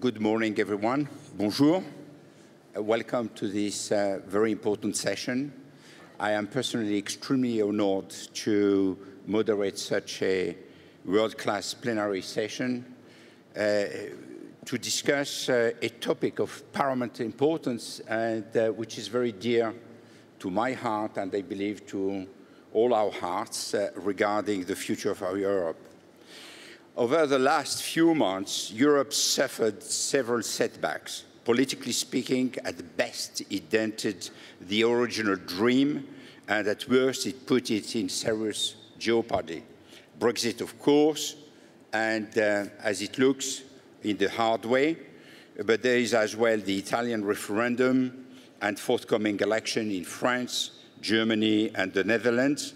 Good morning, everyone. Bonjour. Welcome to this very important session. I am personally extremely honored to moderate such a world-class plenary session to discuss a topic of paramount importance and which is very dear to my heart and I believe to all our hearts regarding the future of our Europe. Over the last few months, Europe suffered several setbacks. Politically speaking, at best, it dented the original dream, and at worst, it put it in serious jeopardy. Brexit, of course, and as it looks, in the hard way, but there is as well the Italian referendum and forthcoming election in France, Germany, and the Netherlands,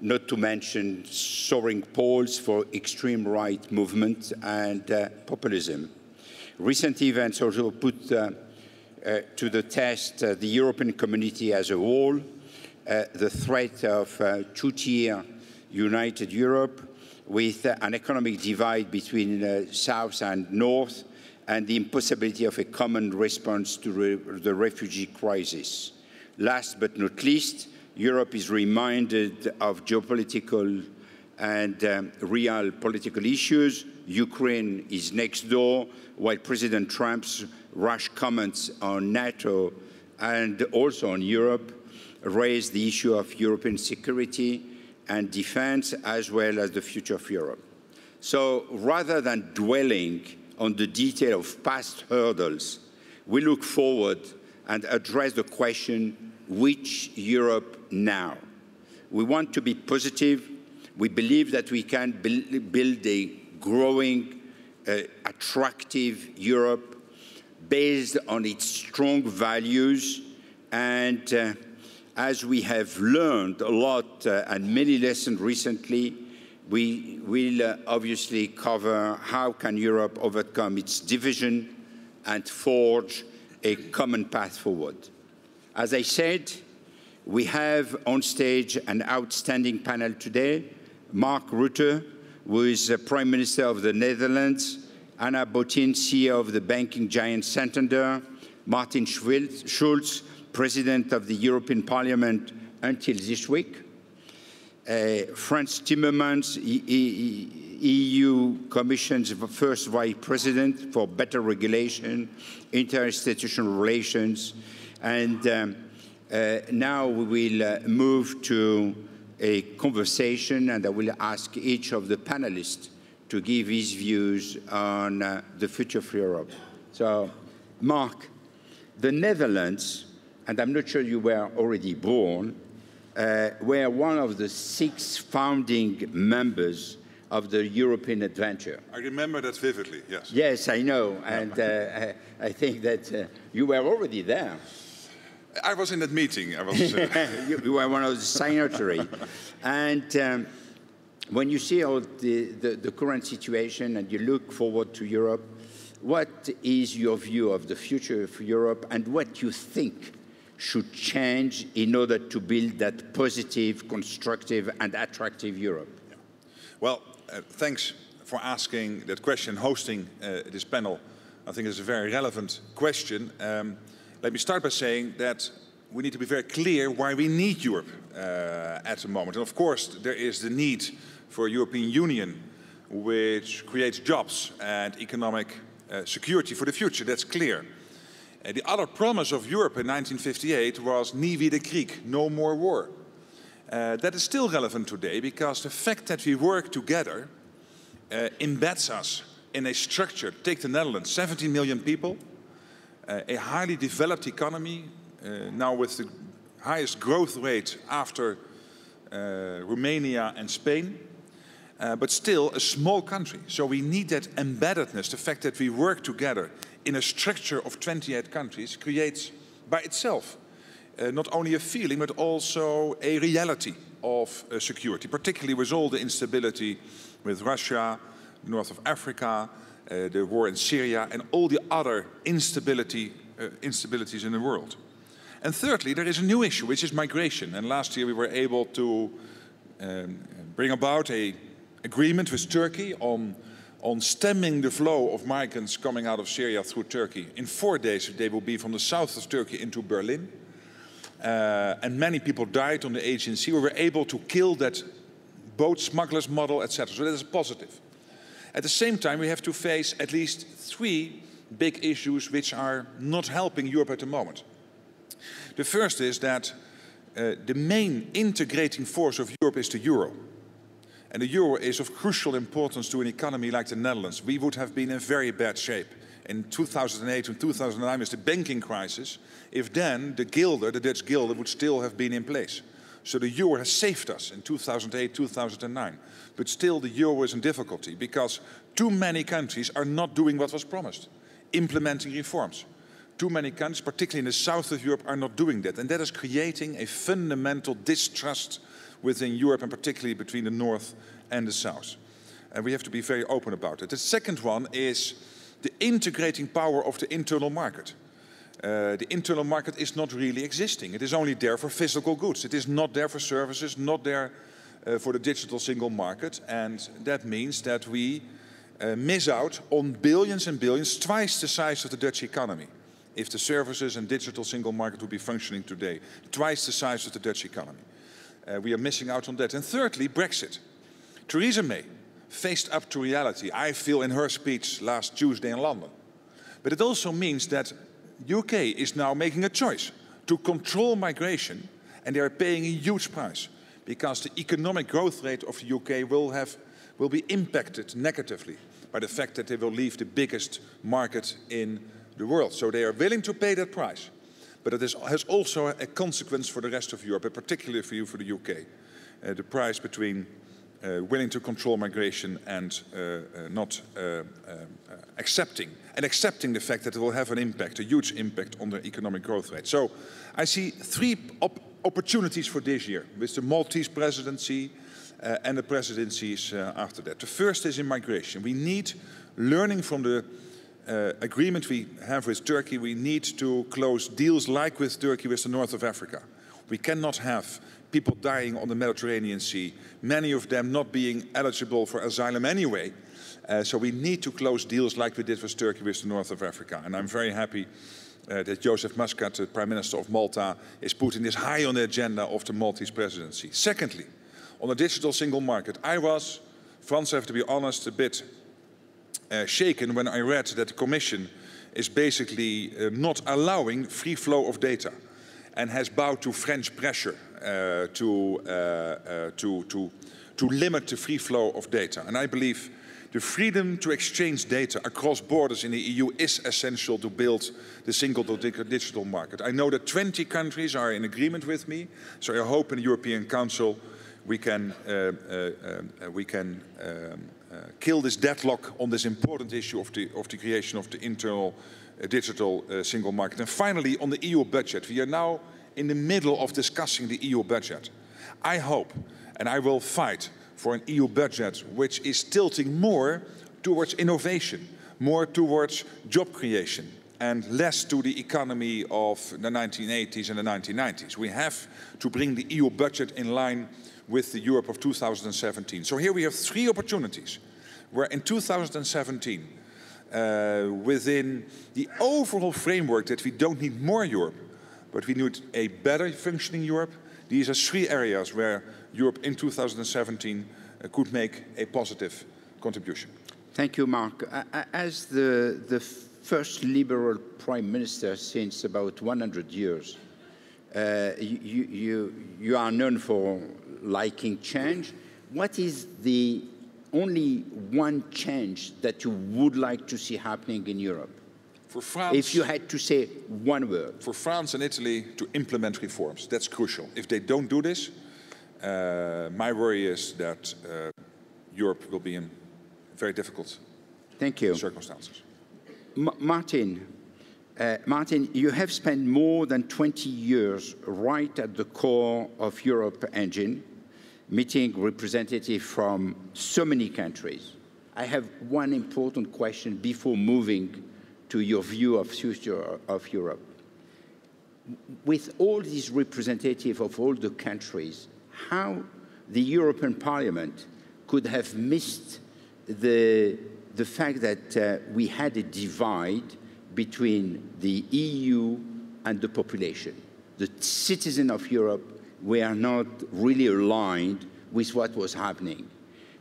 not to mention soaring polls for extreme right movement and populism. Recent events also put to the test the European community as a whole, the threat of two-tier united Europe with an economic divide between South and North, and the impossibility of a common response to the refugee crisis. Last but not least, Europe is reminded of geopolitical and real political issues. Ukraine is next door, while President Trump's rash comments on NATO and also on Europe raise the issue of European security and defense, as well as the future of Europe. So rather than dwelling on the detail of past hurdles, we look forward and address the question, which Europe now? We want to be positive. We believe that we can build a growing, attractive Europe based on its strong values. And as we have learned a lot and many lessons recently, we will obviously cover how can Europe overcome its division and forge a common path forward. As I said, we have on stage an outstanding panel today. Mark Rutte, who is the Prime Minister of the Netherlands, Ana Botín, CEO of the banking giant Santander, Martin Schulz, President of the European Parliament until this week, Frans Timmermans, EU Commission's first Vice President for better regulation, interinstitutional relations, and now we will move to a conversation, and I will ask each of the panelists to give his views on the future of Europe. So, Mark, the Netherlands, and I'm not sure you were already born, were one of the 6 founding members of the European adventure. I remember that vividly, yes. Yes, I know, and I think that you were already there. I was in that meeting. I was, you were one of the signatory. And when you see all the current situation and you look forward to Europe, what is your view of the future of Europe and what you think should change in order to build that positive, constructive, and attractive Europe? Yeah. Well, thanks for asking that question, hosting this panel. I think it's a very relevant question. Let me start by saying that we need to be very clear why we need Europe at the moment. And of course, there is the need for a European Union which creates jobs and economic security for the future. That's clear. The other promise of Europe in 1958 was "Nie wieder Krieg," no more war. That is still relevant today because the fact that we work together embeds us in a structure. Take the Netherlands, 17 million people. A highly developed economy, now with the highest growth rate after Romania and Spain, but still a small country. So we need that embeddedness. The fact that we work together in a structure of 28 countries creates by itself not only a feeling, but also a reality of security, particularly with all the instability with Russia, north of Africa, the war in Syria, and all the other instabilities in the world. And thirdly, there is a new issue, which is migration. And last year we were able to bring about an agreement with Turkey on, on stemming the flow of migrants coming out of Syria through Turkey. In 4 days, they will be from the south of Turkey into Berlin. And many people died on the Aegean Sea. We were able to kill that boat smugglers model, etc. So that is positive. At the same time, we have to face at least 3 big issues which are not helping Europe at the moment. The first is that the main integrating force of Europe is the euro. And the euro is of crucial importance to an economy like the Netherlands. We would have been in very bad shape. In 2008 and 2009 was the banking crisis. If then the guilder, the Dutch guilder, would still have been in place. So the euro has saved us in 2008, 2009. But still the euro is in difficulty because too many countries are not doing what was promised, implementing reforms. Too many countries, particularly in the south of Europe, are not doing that. And that is creating a fundamental distrust within Europe and particularly between the north and the south. And we have to be very open about it. The second one is the integrating power of the internal market. The internal market is not really existing. It is only there for physical goods. It is not there for services, not there for the digital single market. And that means that we miss out on billions and billions, twice the size of the Dutch economy, if the services and digital single market would be functioning today. Twice the size of the Dutch economy. We are missing out on that. And thirdly, Brexit. Theresa May faced up to reality, I feel, in her speech last Tuesday in London. But it also means that UK is now making a choice to control migration, and they are paying a huge price because the economic growth rate of the UK will be impacted negatively by the fact that they will leave the biggest market in the world. So they are willing to pay that price. But it has also a consequence for the rest of Europe, and particularly for the UK. The price between willing to control migration and accepting the fact that it will have an impact, a huge impact on the economic growth rate. So I see 3 opportunities for this year, with the Maltese presidency and the presidencies after that. The first is in migration. We need learning from the agreement we have with Turkey. We need to close deals like with Turkey with the north of Africa. We cannot have people dying on the Mediterranean Sea, many of them not being eligible for asylum anyway. So we need to close deals like we did with Turkey with the north of Africa. And I'm very happy that Joseph Muscat, the Prime Minister of Malta, is putting this high on the agenda of the Maltese presidency. Secondly, on the digital single market, I was, France, I have to be honest, a bit shaken when I read that the Commission is basically not allowing free flow of data and has bowed to French pressure to limit the free flow of data. And I believe the freedom to exchange data across borders in the EU is essential to build the single digital market. I know that 20 countries are in agreement with me, so I hope in the European Council we can kill this deadlock on this important issue of the creation of the internal digital single market. And finally, on the EU budget, we are now in the middle of discussing the EU budget. I hope, and I will fight for an EU budget which is tilting more towards innovation, more towards job creation, and less to the economy of the 1980s and the 1990s. We have to bring the EU budget in line with the Europe of 2017. So here we have 3 opportunities, where in 2017, within the overall framework that we don't need more Europe, but we need a better functioning Europe, these are 3 areas where Europe in 2017 could make a positive contribution. Thank you, Mark. As the first liberal prime minister since about 100 years, you are known for liking change. What is the only one change that you would like to see happening in Europe? For France, if you had to say one word. For France and Italy to implement reforms, that's crucial. If they don't do this, my worry is that Europe will be in very difficult circumstances. Martin, you have spent more than 20 years right at the core of Europe engine, meeting representatives from so many countries. I have one important question before moving to your view of future of Europe. With all these representatives of all the countries, how the European Parliament could have missed the the fact that we had a divide between the EU and the population. The citizens of Europe were not really aligned with what was happening.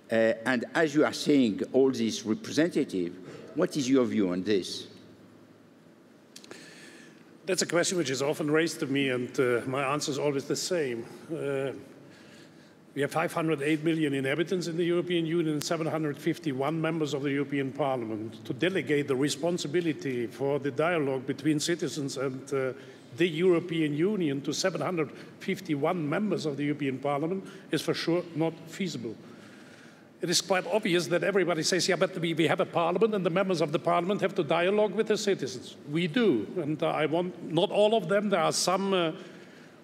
And as you are seeing all these representatives, what is your view on this? That's a question which is often raised to me, and my answer is always the same. We have 508 million inhabitants in the European Union and 751 members of the European Parliament. To delegate the responsibility for the dialogue between citizens and the European Union to 751 members of the European Parliament is for sure not feasible. It is quite obvious that everybody says, yeah, but we have a parliament and the members of the parliament have to dialogue with the citizens. We do, and I want not all of them. There are some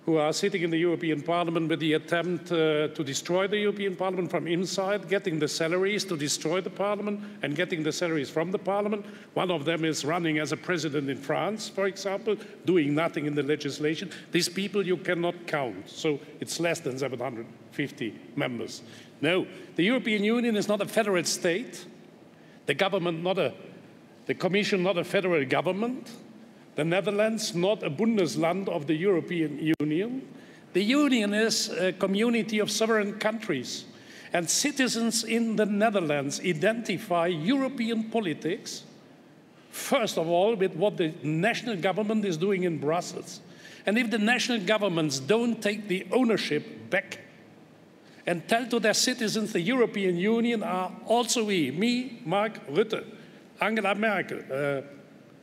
who are sitting in the European Parliament with the attempt to destroy the European Parliament from inside, getting the salaries to destroy the Parliament and getting the salaries from the Parliament. One of them is running as a president in France, for example, doing nothing in the legislation. These people you cannot count, so it's less than 750 members. No, the European Union is not a federal state, the government not a, the Commission not a federal government, the Netherlands not a Bundesland of the European Union. The Union is a community of sovereign countries, and citizens in the Netherlands identify European politics, first of all, with what the national government is doing in Brussels. And if the national governments don't take the ownership back and tell to their citizens the European Union are also we, me, Mark Rutte, Angela Merkel,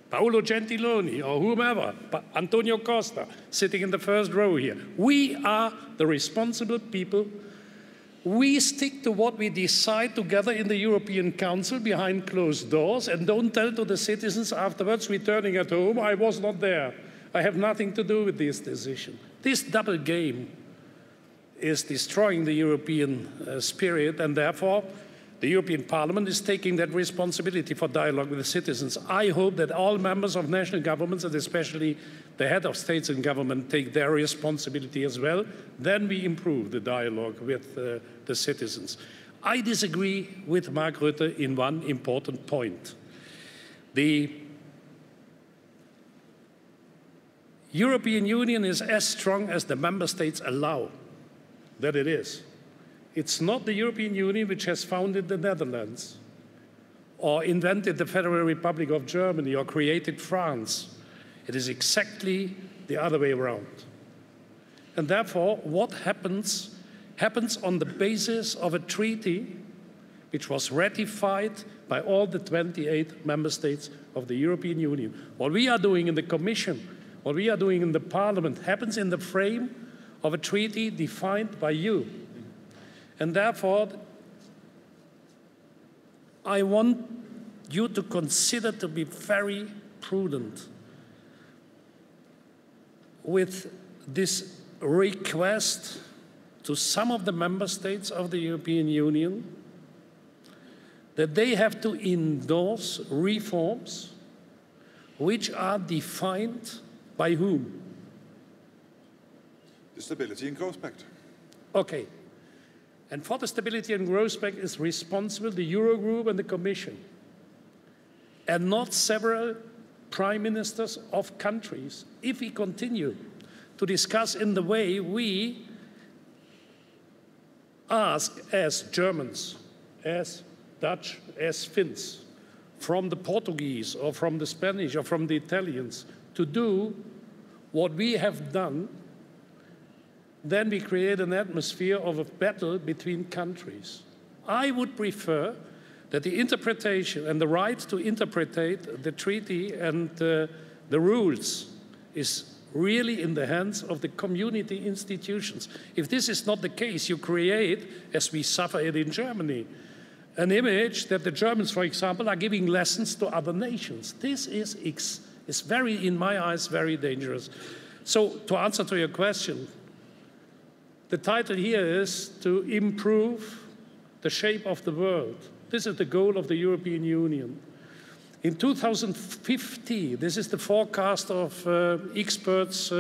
Paolo Gentiloni, or whomever, Antonio Costa, sitting in the first row here. We are the responsible people. We stick to what we decide together in the European Council behind closed doors and don't tell to the citizens afterwards, returning at home, I was not there. I have nothing to do with this decision. This double game is destroying the European spirit, and therefore the European Parliament is taking that responsibility for dialogue with the citizens. I hope that all members of national governments, and especially the head of states and government, take their responsibility as well. Then we improve the dialogue with the citizens. I disagree with Mark Rutte in one important point. The European Union is as strong as the member states allow that it is. It's not the European Union which has founded the Netherlands or invented the Federal Republic of Germany or created France. It is exactly the other way around. And therefore, what happens, happens on the basis of a treaty which was ratified by all the 28 member states of the European Union. What we are doing in the Commission, what we are doing in the Parliament, happens in the frame of a treaty defined by you. And therefore, I want you to consider to be very prudent with this request to some of the member states of the European Union that they have to endorse reforms which are defined by whom? The Stability and Growth Pact. Okay. And for the Stability and Growth Pact is responsible the Eurogroup and the Commission, and not several prime ministers of countries. If we continue to discuss in the way we ask as Germans, as Dutch, as Finns, from the Portuguese or from the Spanish or from the Italians to do what we have done, then we create an atmosphere of a battle between countries. I would prefer that the interpretation and the right to interpret the treaty and the rules is really in the hands of the community institutions. If this is not the case, you create, as we suffer it in Germany, an image that the Germans, for example, are giving lessons to other nations. This is very, in my eyes, very dangerous. So to answer to your question, the title here is to improve the shape of the world. This is the goal of the European Union. In 2050, this is the forecast of experts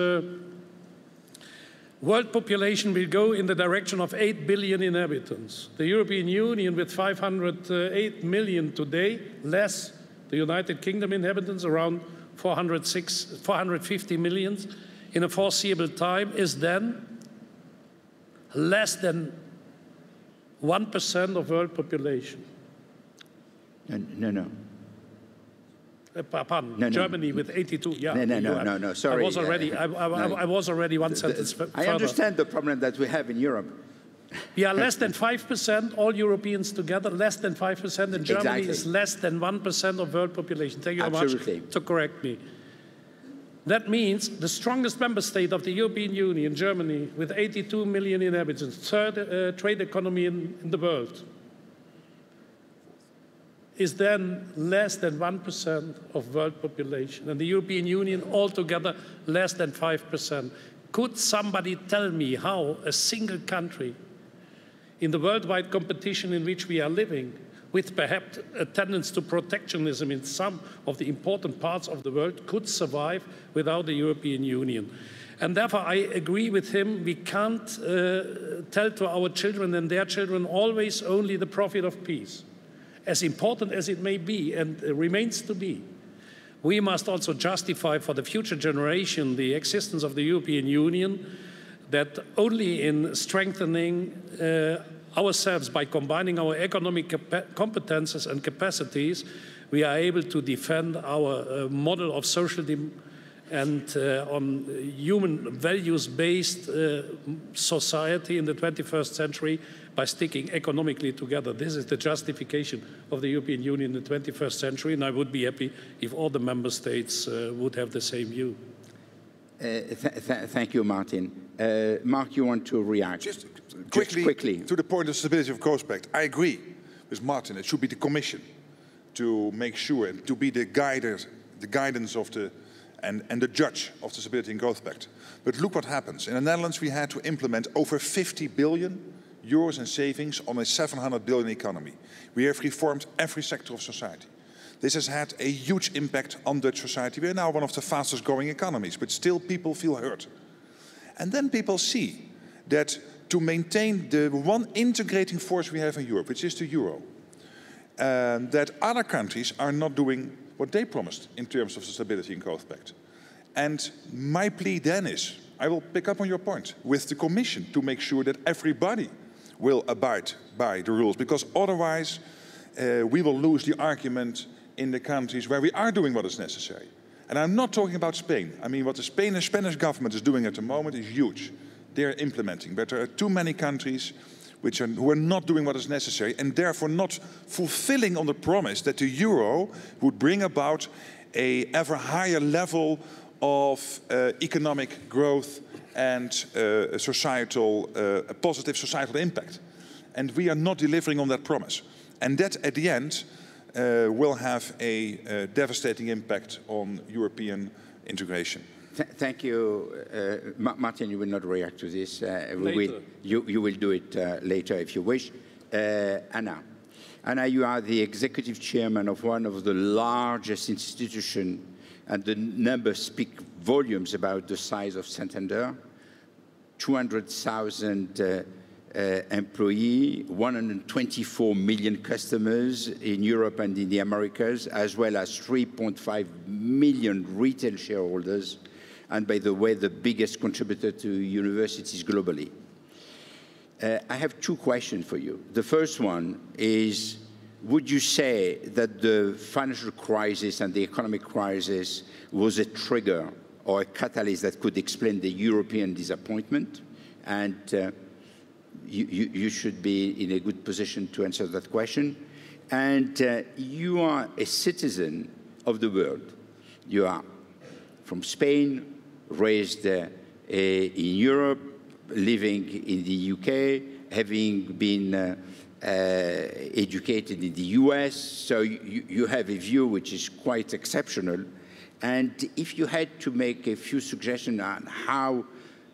World population will go in the direction of 8 billion inhabitants. The European Union with 508 million today, less the United Kingdom inhabitants, around 450 million in a foreseeable time, is then less than 1% of world population. No. Pardon, no, Germany with 82. Yeah, no. Sorry, I was already. I was already one sentence further. I understand the problem that we have in Europe. Yeah, less than 5%. All Europeans together, less than 5%, and Germany is less than 1% of world population. Thank you very much to correct me. That means the strongest member state of the European Union, Germany, with 82 million inhabitants, third trade economy in the world, is then less than 1% of world population, and the European Union altogether less than 5%. Could somebody tell me how a single country in the worldwide competition in which we are living, with perhaps a tendency to protectionism in some of the important parts of the world, could survive without the European Union? And therefore I agree with him, we can't tell to our children and their children always only the profit of peace. As important as it may be and remains to be, we must also justify for the future generation the existence of the European Union, that only in strengthening ourselves by combining our economic competences and capacities, we are able to defend our model of socialism and on human values-based society in the 21st century by sticking economically together. This is the justification of the European Union in the 21st century, and I would be happy if all the member states would have the same view. Thank you, Martin. Mark, you want to react? Just quickly. To the point of stability of growth pact, I agree with Martin. It should be the Commission to make sure and to be the guidance of the and the judge of the Stability and Growth Pact. But look what happens. In the Netherlands, we had to implement over 50 billion euros in savings on a 700 billion economy. We have reformed every sector of society. This has had a huge impact on Dutch society. We are now one of the fastest growing economies, but still people feel hurt. And then people see that to maintain the one integrating force we have in Europe, which is the euro, that other countries are not doing what they promised in terms of the Stability and Growth Pact. And my plea then is, I will pick up on your point, with the Commission to make sure that everybody will abide by the rules, because otherwise we will lose the argument in the countries where we are doing what is necessary. And I'm not talking about Spain. I mean, what the Spanish government is doing at the moment is huge. They're implementing, but there are too many countries who are not doing what is necessary and therefore not fulfilling on the promise that the euro would bring about an ever higher level of economic growth and a positive societal impact. And we are not delivering on that promise. And that at the end will have a devastating impact on European integration. Thank you. Martin, you will not react to this. You will do it later if you wish. Ana, you are the executive chairman of one of the largest institutions, and the numbers speak volumes about the size of Santander. 200,000 employees, 124 million customers in Europe and in the Americas, as well as 3.5 million retail shareholders, and by the way, the biggest contributor to universities globally. I have two questions for you. The first one is, would you say that the financial crisis and the economic crisis was a trigger or a catalyst that could explain the European disappointment? And you should be in a good position to answer that question. And you are a citizen of the world. You are from Spain, raised in Europe, living in the UK, having been educated in the US, so you have a view which is quite exceptional. And if you had to make a few suggestions on how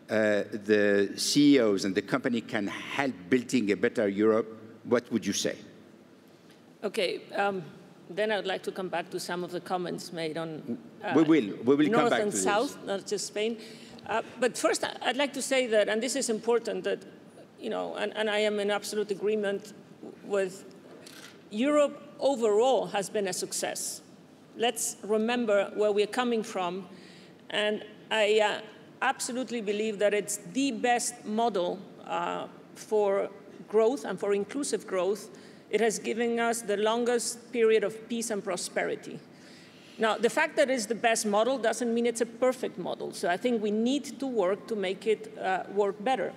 the CEOs and the company can help building a better Europe, what would you say? Okay. Then I would like to come back to some of the comments made on we will come back to North and South, not just Spain. But first, I'd like to say that, and this is important, that, you know, and I am in absolute agreement with Europe overall has been a success. Let's remember where we're coming from. And I absolutely believe that it's the best model for growth and for inclusive growth. It has given us the longest period of peace and prosperity. Now, the fact that it's the best model doesn't mean it's a perfect model. So I think we need to work to make it work better.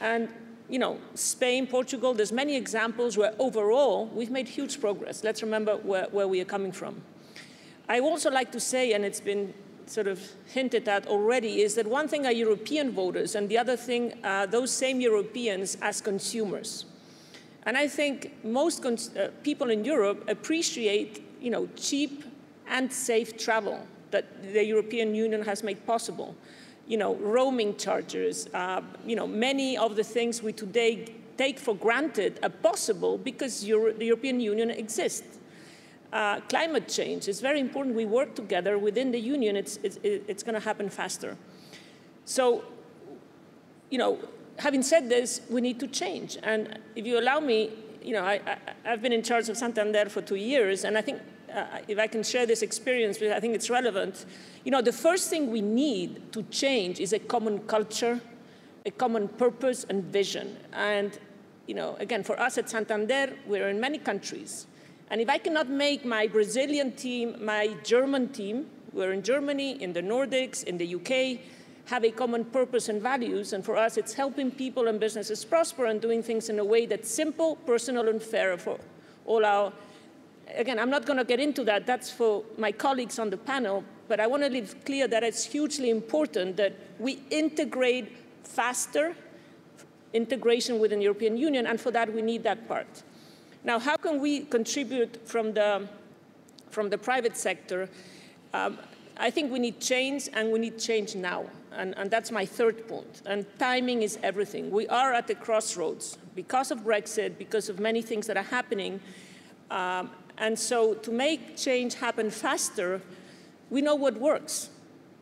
And you know, Spain, Portugal, there's many examples where overall we've made huge progress. Let's remember where we are coming from. I also like to say, and it's been sort of hinted at already, is that one thing are European voters and the other thing are those same Europeans as consumers. And I think most people in Europe appreciate, you know, cheap and safe travel that the European Union has made possible. You know, roaming charges, you know, many of the things we today take for granted are possible because the European Union exists. Climate change is very important. We work together within the Union. It's going to happen faster. So, you know, having said this, we need to change. And if you allow me, you know, I've been in charge of Santander for 2 years, and I think if I can share this experience, because I think it's relevant. You know, the first thing we need to change is a common culture, a common purpose and vision. And, you know, again, for us at Santander, we're in many countries. And if I cannot make my Brazilian team, my German team, we're in Germany, in the Nordics, in the UK, have a common purpose and values. And for us, it's helping people and businesses prosper and doing things in a way that's simple, personal, and fair for all our. Again, I'm not going to get into that. That's for my colleagues on the panel. But I want to leave clear that it's hugely important that we integrate faster integration within the European Union. And for that, we need that part. Now, how can we contribute from the private sector? I think we need change, and we need change now. And that's my third point. And timing is everything. We are at the crossroads because of Brexit, because of many things that are happening. And so to make change happen faster, we know what works.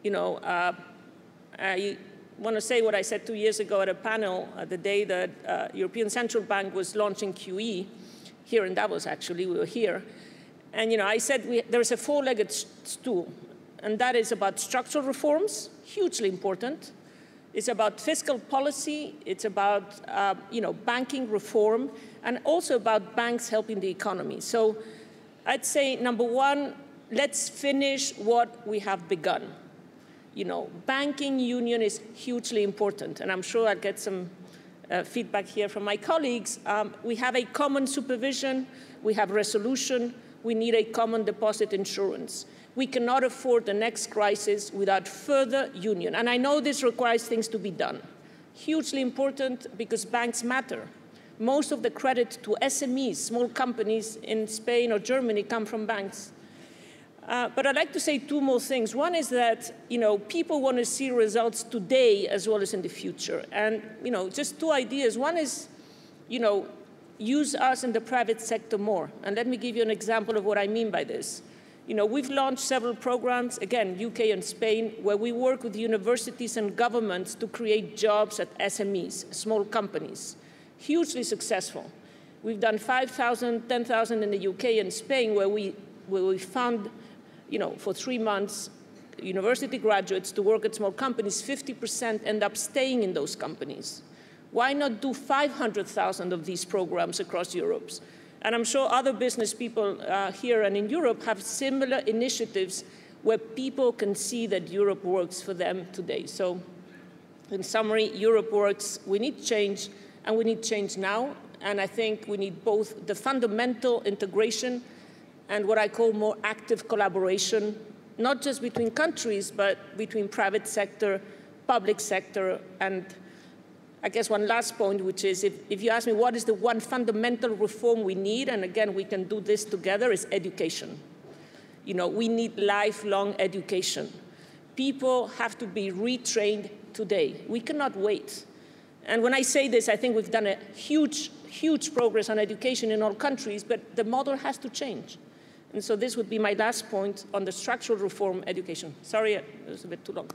You know, I want to say what I said 2 years ago at a panel the day that European Central Bank was launching QE, here in Davos, actually, we were here. And, you know, I said there's a four-legged stool, and that is about structural reforms, hugely important. It's about fiscal policy, it's about, you know, banking reform, and also about banks helping the economy. So I'd say, number one, let's finish what we have begun. You know, banking union is hugely important, and I'm sure I'll get some feedback here from my colleagues. We have a common supervision, we have resolution, we need a common deposit insurance. We cannot afford the next crisis without further union. And I know this requires things to be done. Hugely important because banks matter. Most of the credit to SMEs, small companies in Spain or Germany come from banks. But I'd like to say two more things. One is that, you know, people want to see results today as well as in the future. And, you know, just two ideas. One is, you know, use us in the private sector more. And let me give you an example of what I mean by this. You know, we've launched several programs, again, UK and Spain, where we work with universities and governments to create jobs at SMEs, small companies. Hugely successful. We've done 5,000, 10,000 in the UK and Spain, where we fund, you know, for 3 months, university graduates to work at small companies. 50% end up staying in those companies. Why not do 500,000 of these programs across Europe? And I'm sure other business people here and in Europe have similar initiatives where people can see that Europe works for them today. So in summary, Europe works. We need change, and we need change now. And I think we need both the fundamental integration and what I call more active collaboration, not just between countries, but between private sector, public sector, and I guess one last point, which is if you ask me what is the one fundamental reform we need, and again, we can do this together, is education. You know, we need lifelong education. People have to be retrained today. We cannot wait. And when I say this, I think we've done a huge, huge progress on education in all countries, but the model has to change. And so this would be my last point on the structural reform education. Sorry, it was a bit too long.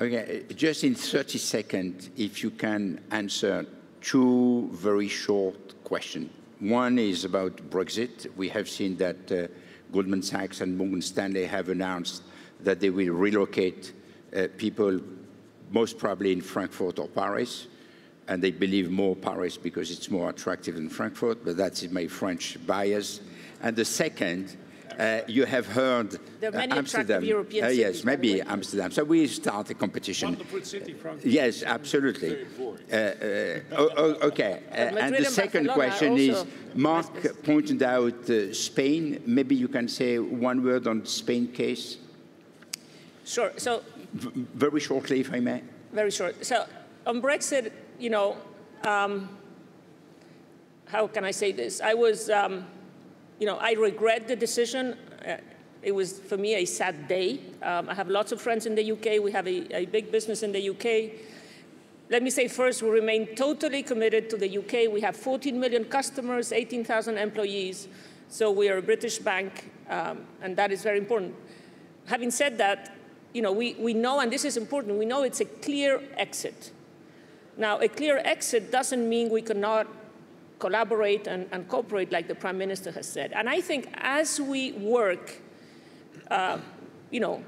Okay, just in 30 seconds, if you can answer two very short questions. One is about Brexit. We have seen that Goldman Sachs and Morgan Stanley have announced that they will relocate people, most probably in Frankfurt or Paris, and they believe more Paris because it's more attractive than Frankfurt, but that's my French bias. And the second, you have heard Amsterdam. Yes, maybe Amsterdam. So we start a competition. City, yes, absolutely. Okay. And the second question is, Mark pointed out Spain. Maybe you can say one word on Spain case? Sure. So very shortly, if I may. Very short. So on Brexit, you know, how can I say this? I was... you know, I regret the decision. It was, for me, a sad day. I have lots of friends in the UK. We have a big business in the UK. Let me say first, we remain totally committed to the UK. We have 14 million customers, 18,000 employees. So we are a British bank, and that is very important. Having said that, you know, we know, and this is important, we know it's a clear exit. Now, a clear exit doesn't mean we cannot collaborate and cooperate like the Prime Minister has said. And I think as we work, you know,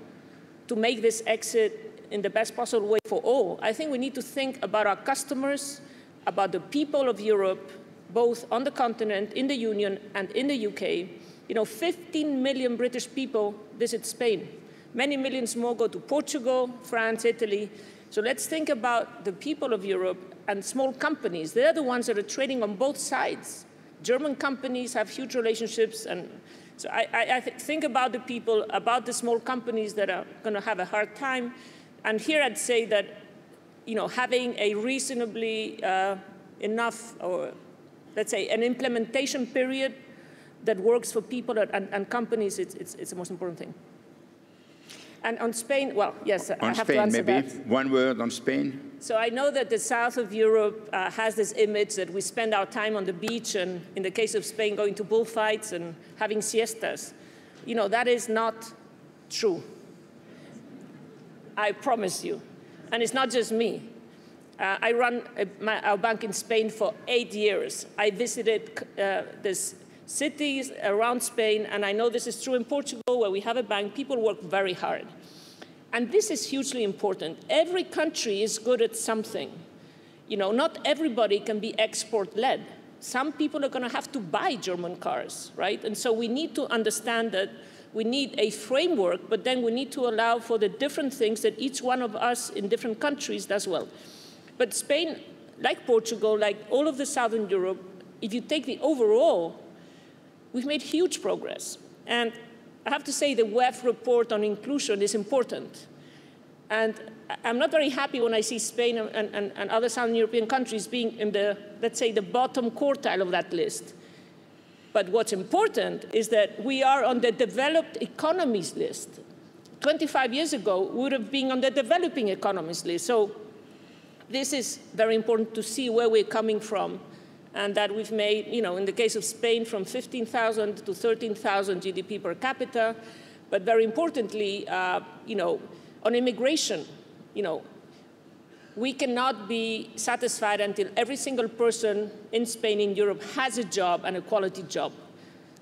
to make this exit in the best possible way for all, I think we need to think about our customers, about the people of Europe, both on the continent, in the Union, and in the UK. You know, 15 million British people visit Spain. Many millions more go to Portugal, France, Italy. So let's think about the people of Europe and small companies. They're the ones that are trading on both sides. German companies have huge relationships. And so I think about the people, about the small companies that are going to have a hard time. And here I'd say that, you know, having a reasonably enough, or let's say an implementation period that works for people and companies, it's the most important thing. And on Spain, well, yes, I have to answer that. On Spain, maybe one word on Spain. So I know that the south of Europe has this image that we spend our time on the beach and, in the case of Spain, going to bullfights and having siestas. You know, that is not true. I promise you. And it's not just me. I ran our bank in Spain for 8 years. I visited this cities around Spain, and I know this is true in Portugal, where we have a bank, people work very hard. And this is hugely important. Every country is good at something. You know, not everybody can be export-led. Some people are going to have to buy German cars, right? And so we need to understand that we need a framework, but then we need to allow for the different things that each one of us in different countries does well. But Spain, like Portugal, like all of the Southern Europe, if you take the overall, we've made huge progress. And I have to say the WEF report on inclusion is important. And I'm not very happy when I see Spain and other Southern European countries being in the, let's say, the bottom quartile of that list. But what's important is that we are on the developed economies list. 25 years ago, we would have been on the developing economies list. So this is very important to see where we're coming from. And that we've made, you know, in the case of Spain, from 15,000 to 13,000 GDP per capita. But very importantly, you know, on immigration, you know, we cannot be satisfied until every single person in Spain, in Europe, has a job and a quality job.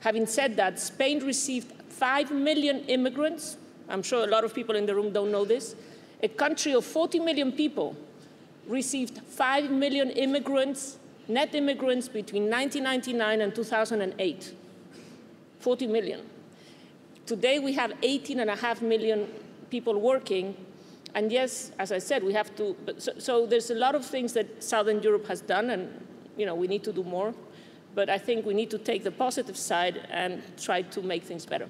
Having said that, Spain received 5 million immigrants. I'm sure a lot of people in the room don't know this. A country of 40 million people received 5 million immigrants, net immigrants, between 1999 and 2008, 40 million. Today we have 18.5 million people working, and yes, as I said, we have to, so there's a lot of things that Southern Europe has done, and you know, we need to do more, but I think we need to take the positive side and try to make things better.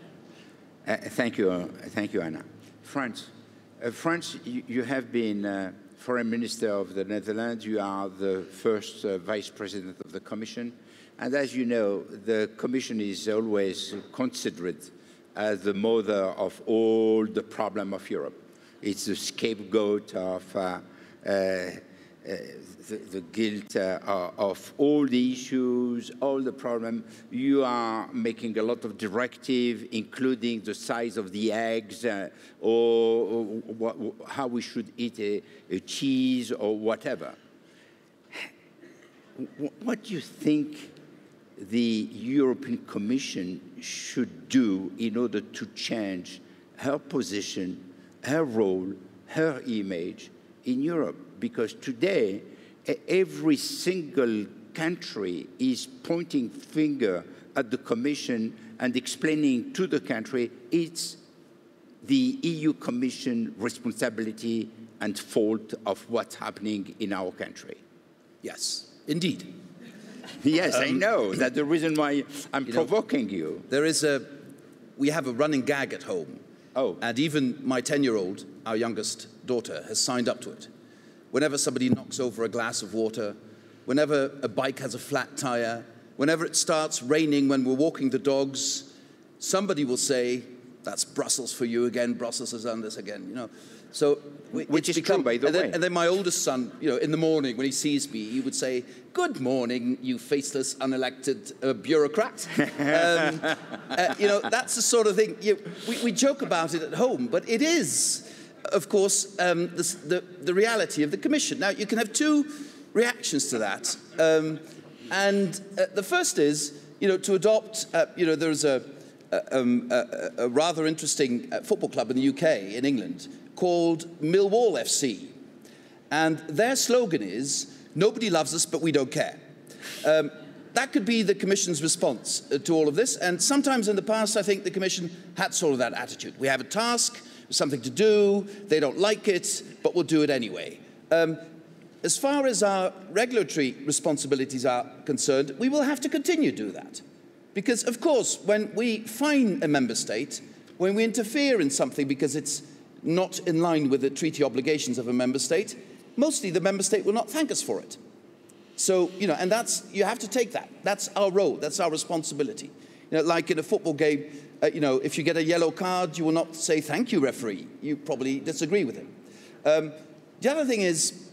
Thank you, Anna. France, you have been Foreign Minister of the Netherlands, you are the first Vice President of the Commission. And as you know, the Commission is always considered as the mother of all the problems of Europe. It's the scapegoat of the guilt of all the issues, all the problems. You are making a lot of directives, including the size of the eggs, or how we should eat a cheese or whatever. What do you think the European Commission should do in order to change her position, her role, her image in Europe? Because today, every single country is pointing finger at the Commission and explaining to the country it's the EU Commission responsibility and fault of what's happening in our country. Yes, indeed. Yes, I know. That's the reason why I'm provoking you. There is we have a running gag at home. Oh. And even my 10-year-old, our youngest daughter, has signed up to it. Whenever somebody knocks over a glass of water, whenever a bike has a flat tire, whenever it starts raining when we're walking the dogs, somebody will say, that's Brussels for you again, Brussels has done this again, you know. So, which is become, true, by the way. And then my oldest son, you know, in the morning when he sees me, he would say, good morning, you faceless, unelected bureaucrat. You know, that's the sort of thing, we joke about it at home, but it is, of course, the reality of the Commission. Now, you can have two reactions to that. The first is, you know, to adopt, you know, there's a rather interesting football club in the UK, in England, called Millwall FC. And their slogan is, nobody loves us, but we don't care. That could be the Commission's response to all of this. And sometimes in the past, I think the Commission had sort of that attitude. We have a task, something to do, they don't like it, but we'll do it anyway. As far as our regulatory responsibilities are concerned, we will have to continue to do that. Because, of course, when we fine a member state, when we interfere in something because it's not in line with the treaty obligations of a member state, mostly the member state will not thank us for it. So, you know, and that's, you have to take that. That's our role, that's our responsibility. You know, like in a football game, you know, if you get a yellow card, you will not say, thank you, referee. You probably disagree with him. The other thing is,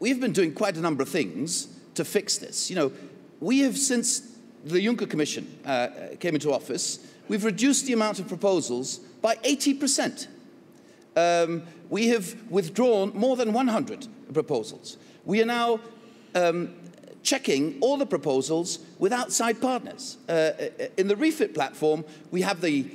we've been doing quite a number of things to fix this. You know, we have, since the Juncker Commission came into office, we've reduced the amount of proposals by 80%. We have withdrawn more than 100 proposals. We are now checking all the proposals with outside partners. In the REFIT platform, we have the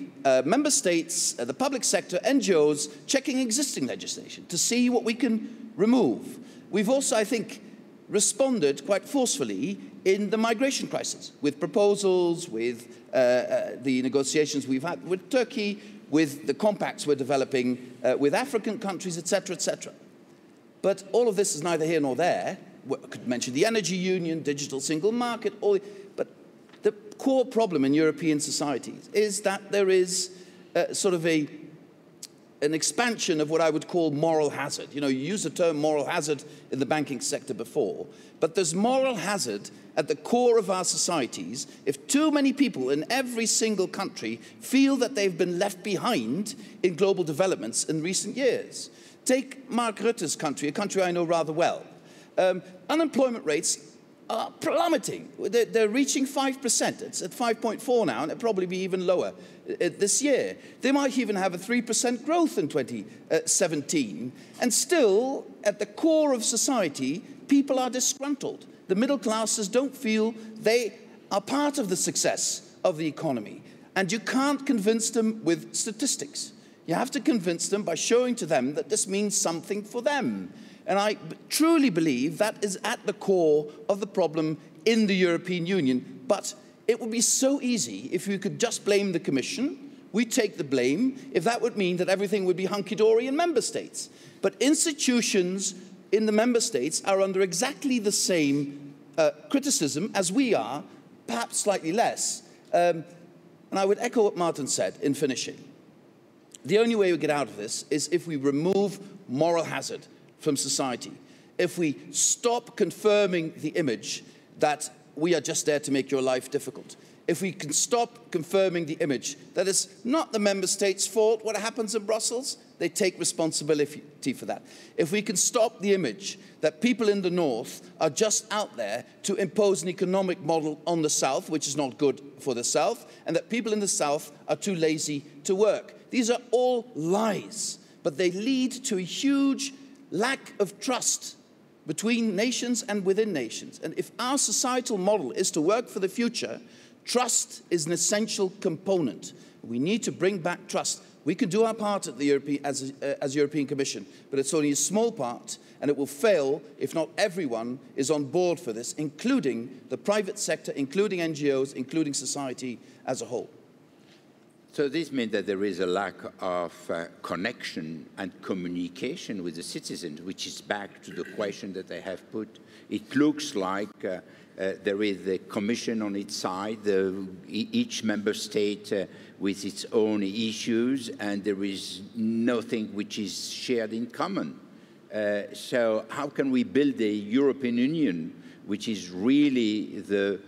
member states, the public sector, NGOs, checking existing legislation to see what we can remove. We've also, I think, responded quite forcefully in the migration crisis, with proposals, with the negotiations we've had with Turkey, with the compacts we're developing with African countries, etc., etc. But all of this is neither here nor there. I could mention the energy union, digital single market, all, but the core problem in European societies is that there is sort of an expansion of what I would call moral hazard. You know, you used the term moral hazard in the banking sector before, but there's moral hazard at the core of our societies if too many people in every single country feel that they've been left behind in global developments in recent years. Take Mark Rutte's country, a country I know rather well. Unemployment rates are plummeting. They're reaching 5%. It's at 5.4 now, and it'll probably be even lower this year. They might even have a 3% growth in 2017. And still, at the core of society, people are disgruntled. The middle classes don't feel they are part of the success of the economy. And you can't convince them with statistics. You have to convince them by showing to them that this means something for them. And I truly believe that is at the core of the problem in the European Union. But it would be so easy if we could just blame the Commission, we take the blame, if that would mean that everything would be hunky-dory in member states. But institutions in the member states are under exactly the same criticism as we are, perhaps slightly less. And I would echo what Martin said in finishing. The only way we get out of this is if we remove moral hazard from society, if we stop confirming the image that we are just there to make your life difficult, if we can stop confirming the image that it's not the member state's fault what happens in Brussels, They take responsibility for that. If we can stop the image that people in the North are just out there to impose an economic model on the South, which is not good for the South, and that people in the South are too lazy to work. These are all lies, but they lead to a huge lack of trust between nations and within nations. And if our societal model is to work for the future, trust is an essential component. We need to bring back trust. We can do our part at the European Commission, but it's only a small part, and it will fail if not everyone is on board for this, including the private sector, including NGOs, including society as a whole. So this means that there is a lack of connection and communication with the citizens, which is back to the question that I have put. It looks like there is the Commission on its side, each member state with its own issues, and there is nothing which is shared in common. So how can we build a European Union which is really the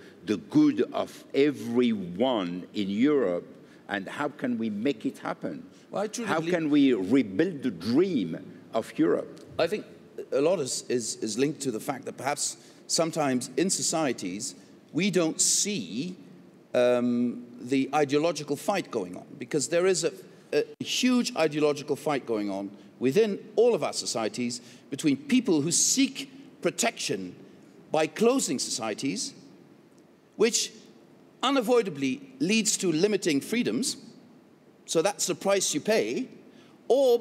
good of everyone in Europe, and how can we make it happen? Well, how can we rebuild the dream of Europe? I think a lot is linked to the fact that perhaps sometimes in societies, we don't see the ideological fight going on, because there is a huge ideological fight going on within all of our societies between people who seek protection by closing societies, which unavoidably leads to limiting freedoms, so that's the price you pay, or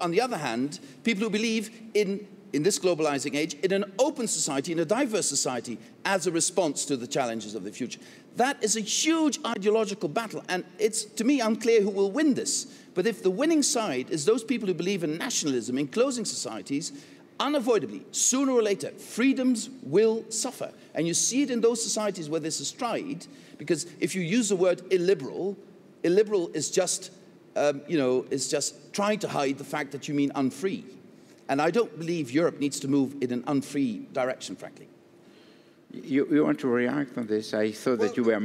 on the other hand, people who believe in this globalizing age, in an open society, in a diverse society, as a response to the challenges of the future. That is a huge ideological battle, and it's, to me, unclear who will win this. But if the winning side is those people who believe in nationalism, in closing societies, unavoidably, sooner or later, freedoms will suffer. And you see it in those societies where this is tried, because if you use the word illiberal, illiberal is just, is just trying to hide the fact that you mean unfree. And I don't believe Europe needs to move in an unfree direction, frankly. You want to react on this? I thought that you were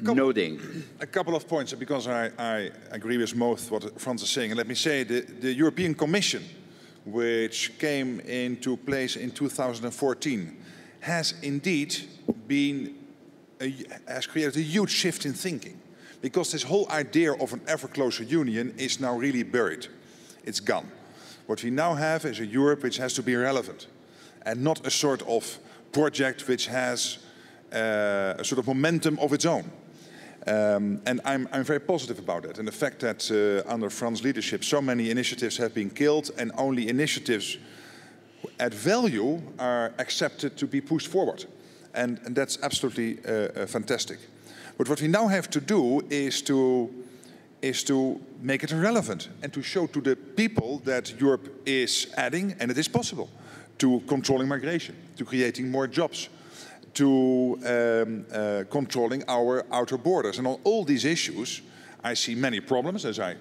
nodding. A couple of points, because I agree with most what Frans is saying. And let me say, the European Commission, which came into place in 2014, has indeed been has created a huge shift in thinking, because this whole idea of an ever closer union is now really buried. It's gone. What we now have is a Europe which has to be relevant, and not a sort of project which has a sort of momentum of its own. And I'm very positive about it. And the fact that under Frans' leadership so many initiatives have been killed, and only initiatives at value are accepted to be pushed forward. And that's absolutely fantastic. But what we now have to do is to make it relevant and to show to the people that Europe is adding, and it is possible, to controlling migration, to creating more jobs, to controlling our outer borders. And on all these issues, I see many problems, as I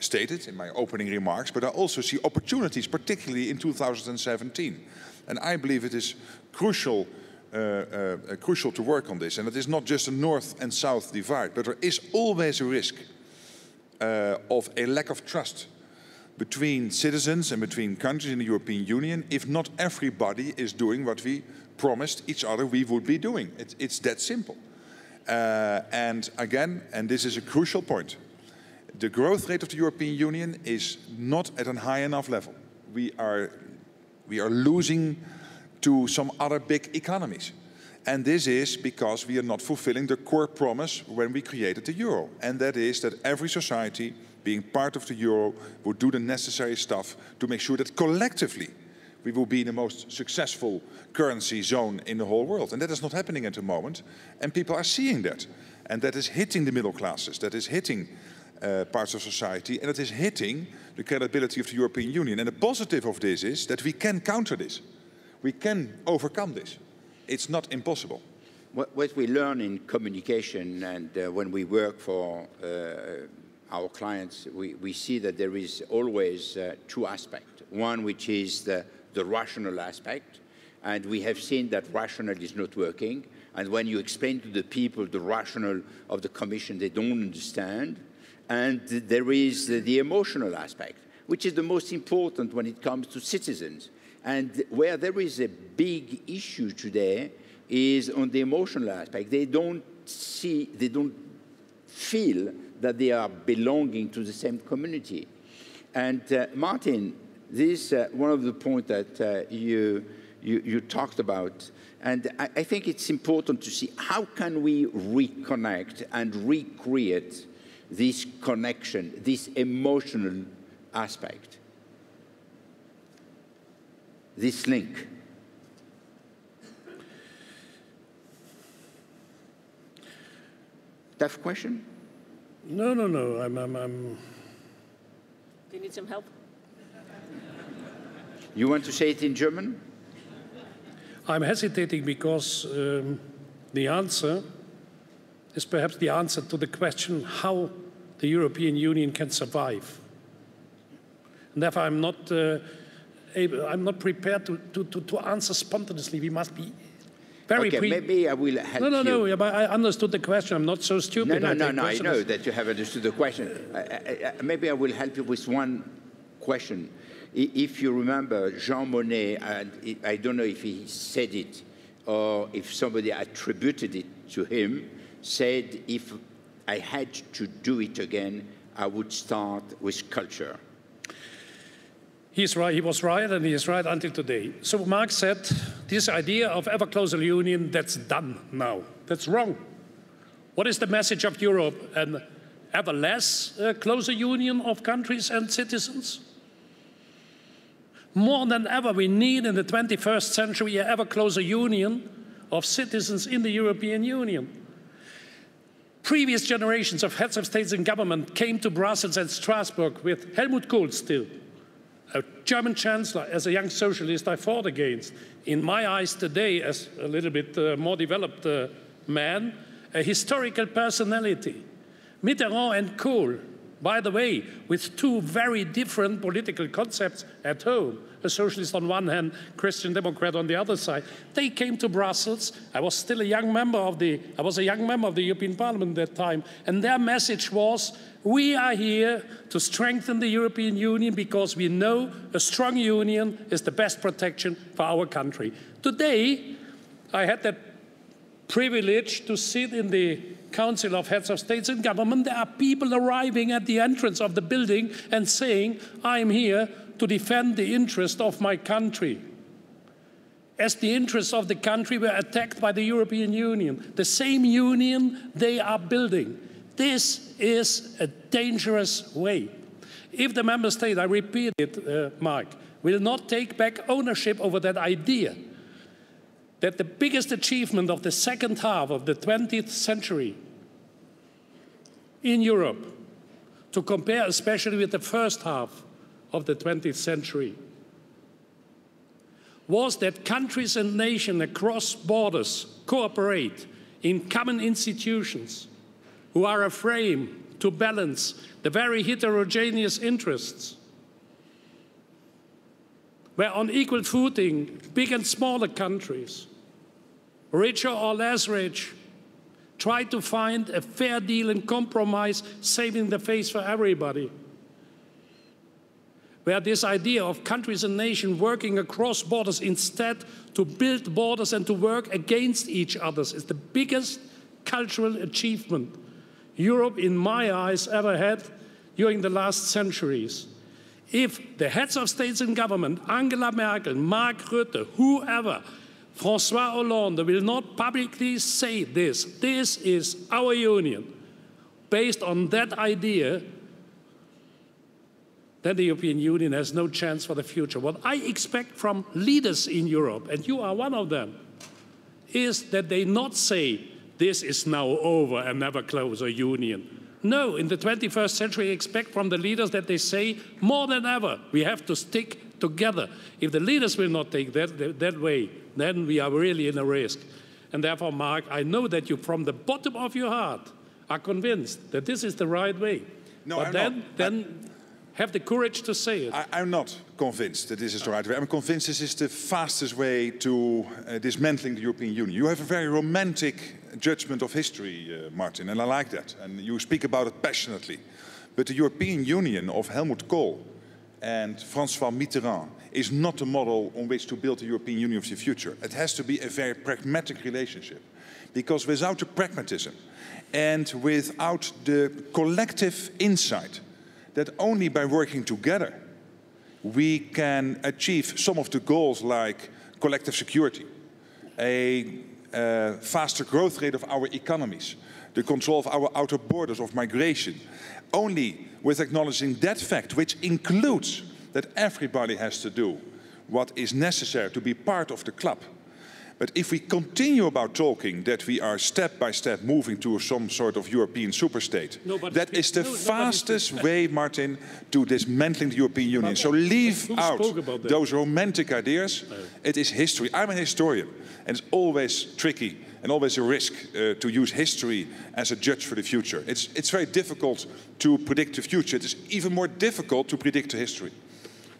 stated in my opening remarks, but I also see opportunities, particularly in 2017. And I believe it is crucial to work on this. And it is not just a north and south divide, but there is always a risk of a lack of trust between citizens and between countries in the European Union if not everybody is doing what we promised each other we would be doing. It's that simple. And again, and this is a crucial point, the growth rate of the European Union is not at a high enough level. We are losing to some other big economies. And this is because we are not fulfilling the core promise when we created the euro. And that is that every society, being part of the euro, would do the necessary stuff to make sure that collectively we will be the most successful currency zone in the whole world. And that is not happening at the moment. And people are seeing that. And that is hitting the middle classes. That is hitting parts of society. And it is hitting the credibility of the European Union. And the positive of this is that we can counter this. We can overcome this. It's not impossible. What we learn in communication and when we work for our clients, we see that there is always two aspects. One which is the rational aspect, and we have seen that rational is not working. And when you explain to the people the rational of the Commission, they don't understand. And there is the emotional aspect, which is the most important when it comes to citizens. And where there is a big issue today is on the emotional aspect. They don't feel that they are belonging to the same community. And Martin, this is one of the points that you talked about. And I think it's important to see how can we reconnect and recreate this connection, this emotional aspect, this link. Tough question? No, no, no. Do you need some help? You want to say it in German? I'm hesitating because the answer is perhaps the answer to the question how the European Union can survive. And therefore, I'm not prepared to answer spontaneously. We must be very okay, maybe I will help you. No, but I understood the question. I'm not so stupid. No, I know that you have understood the question. Maybe I will help you with one question. If you remember Jean Monnet, and I don't know if he said it or if somebody attributed it to him, said, if I had to do it again, I would start with culture. He's right. He was right, and he is right until today. So Marx said, this idea of ever closer union, that's done now. That's wrong. What is the message of Europe? An ever less closer union of countries and citizens? More than ever, we need in the 21st century an ever closer union of citizens in the European Union. Previous generations of heads of states and government came to Brussels and Strasbourg with Helmut Kohl still. A German chancellor, as a young socialist, I fought against. In my eyes today, as a little bit more developed man, a historical personality. Mitterrand and Kohl, by the way, with two very different political concepts at home. A socialist on one hand, Christian Democrat on the other side. They came to Brussels. I was still a young member of the, European Parliament at that time. And their message was, we are here to strengthen the European Union because we know a strong union is the best protection for our country. Today, I had that privilege to sit in the Council of Heads of States and Government. There are people arriving at the entrance of the building and saying, I am here to defend the interest of my country, as the interests of the country were attacked by the European Union, the same union they are building. This is a dangerous way. If the member state, I repeat it, Mark, will not take back ownership over that idea that the biggest achievement of the second half of the 20th century in Europe, to compare especially with the first half of the 20th century, was that countries and nations across borders cooperate in common institutions who are a frame to balance the very heterogeneous interests, where on equal footing, big and smaller countries, richer or less rich, try to find a fair deal and compromise, saving the face for everybody. Where this idea of countries and nations working across borders instead to build borders and to work against each other is the biggest cultural achievement Europe, in my eyes, ever had during the last centuries. If the heads of states and government, Angela Merkel, Mark Rutte, whoever, François Hollande, will not publicly say this, this is our union, based on that idea, then the European Union has no chance for the future. What I expect from leaders in Europe, and you are one of them, is that they not say, this is now over and never closer union. No, in the 21st century, I expect from the leaders that they say, more than ever, we have to stick together. If the leaders will not take that way, then we are really in a risk. And therefore, Mark, I know that you, from the bottom of your heart, are convinced that this is the right way. No, but then have the courage to say it. I'm not convinced that this is the right way. I'm convinced this is the fastest way to dismantling the European Union. You have a very romantic judgment of history, Martin, and I like that. And you speak about it passionately. But the European Union of Helmut Kohl and François Mitterrand is not a model on which to build the European Union of the future. It has to be a very pragmatic relationship, because without the pragmatism and without the collective insight that only by working together we can achieve some of the goals like collective security, a faster growth rate of our economies, the control of our outer borders, of migration, only with acknowledging that fact, which includes that everybody has to do what is necessary to be part of the club. But if we continue about talking that we are step by step moving to some sort of European superstate, that is the fastest way, Martin, to dismantling the European Union. So leave out those romantic ideas. It is history. I'm a historian, and it's always tricky and always a risk to use history as a judge for the future. It's very difficult to predict the future. It is even more difficult to predict the history.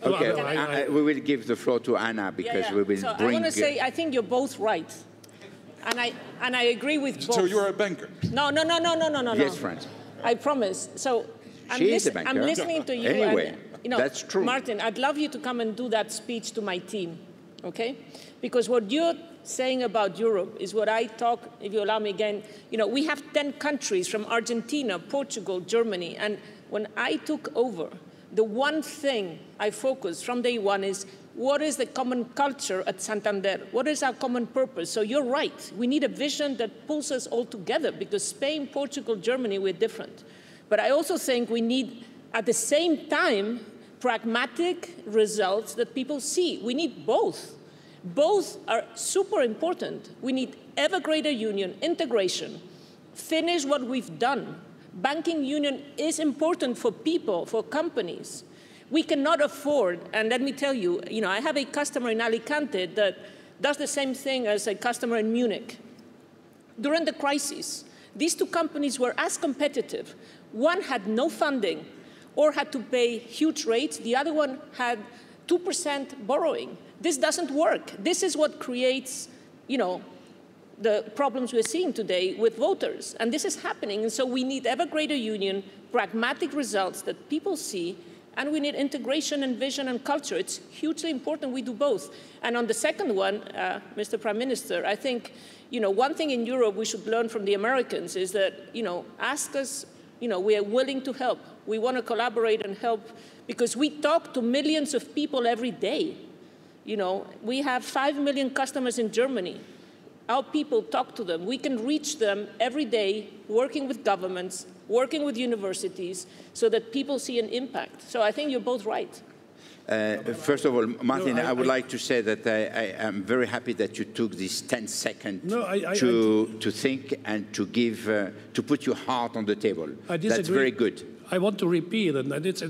Okay, we will give the floor to Anna, because we will I want to say, I think you're both right. And I agree with both. So you're a banker? No. Yes, Frans. I promise. So I'm listening to you. Anyway, and, that's true. Martin, I'd love you to come and do that speech to my team, okay? Because what you're saying about Europe is what I talk, if you allow me again, we have 10 countries from Argentina, Portugal, Germany, and when I took over, the one thing I focused from day one is, what is the common culture at Santander? What is our common purpose? So you're right. We need a vision that pulls us all together, because Spain, Portugal, Germany, we're different. But I also think we need, at the same time, pragmatic results that people see. We need both. Both are super important. We need ever greater union, integration, finish what we've done. Banking union is important for people, for companies. We cannot afford, and let me tell you, I have a customer in Alicante that does the same thing as a customer in Munich. During the crisis, these two companies were as competitive. One had no funding or had to pay huge rates. The other one had 2% borrowing. This doesn't work. This is what creates, the problems we're seeing today with voters. And this is happening, and so we need ever greater union, pragmatic results that people see, and we need integration and vision and culture. It's hugely important we do both. And on the second one, Mr. Prime Minister, I think, one thing in Europe we should learn from the Americans is that, ask us, we are willing to help. We want to collaborate and help, because we talk to millions of people every day. We have 5 million customers in Germany. Our people talk to them. We can reach them every day, working with governments, working with universities, so that people see an impact. So I think you're both right. First of all, Martin, I would like to say that I am very happy that you took this 10 seconds to think and to give, to put your heart on the table. That's very good. I want to repeat, and it's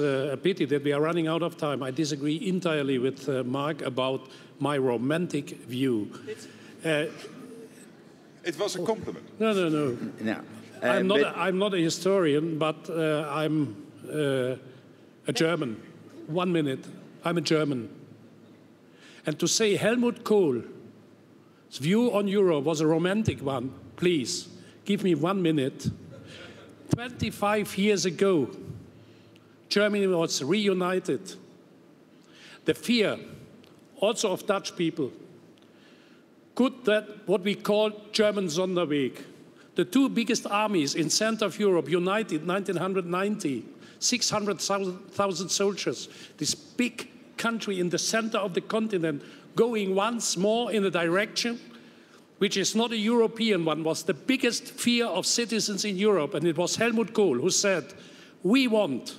a pity that we are running out of time. I disagree entirely with Mark about my romantic view. It was a compliment. No. I'm not a historian, but I'm a German. 1 minute. I'm a German. And to say Helmut Kohl's view on Europe was a romantic one, please, give me 1 minute. 25 years ago, Germany was reunited. The fear, also of Dutch people, could that what we call German Sonderweg, the two biggest armies in center of Europe united 1990, 600,000 soldiers, this big country in the center of the continent going once more in a direction which is not a European one, was the biggest fear of citizens in Europe. And it was Helmut Kohl who said, we want